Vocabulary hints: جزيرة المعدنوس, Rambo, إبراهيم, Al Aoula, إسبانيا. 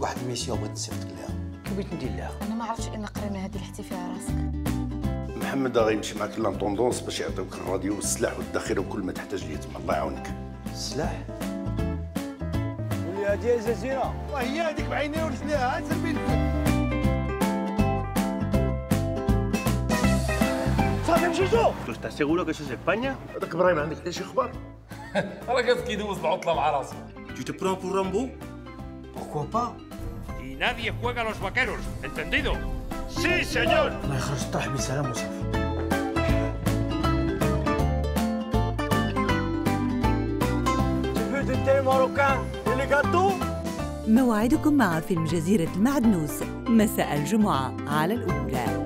عندك واحد الميسيون بغيت نصيفط لها. كي بغيت ندير لها؟ انا ما عرفتش ان قرينا هذه لحتي فيها راسك. محمد غيمشي معاك لانطوندونس باش يعطيوك الراديو والسلاح والذخيره وكل ما تحتاج ليه تما. الله يعاونك. السلاح؟ ولي هادي يا جزيره، وهي هذيك بعينيها ورجليها عاد زربين صافي مشيتو؟ انت تسيغولو كتشوف اسبانيا؟ هذاك ابراهيم عندك حتى شي خبر؟ راه كيدوز العطله مع راسو. Tu te prends pour Rambo? Pourquoi pas? Y nadie juega a los vaqueros, ¿entendido? ¡Sí, señor! الله يخرج الطرح بسلام وصافي. موعدكم مع فيلم جزيرة المعدنوس مساء الجمعة على الأولى.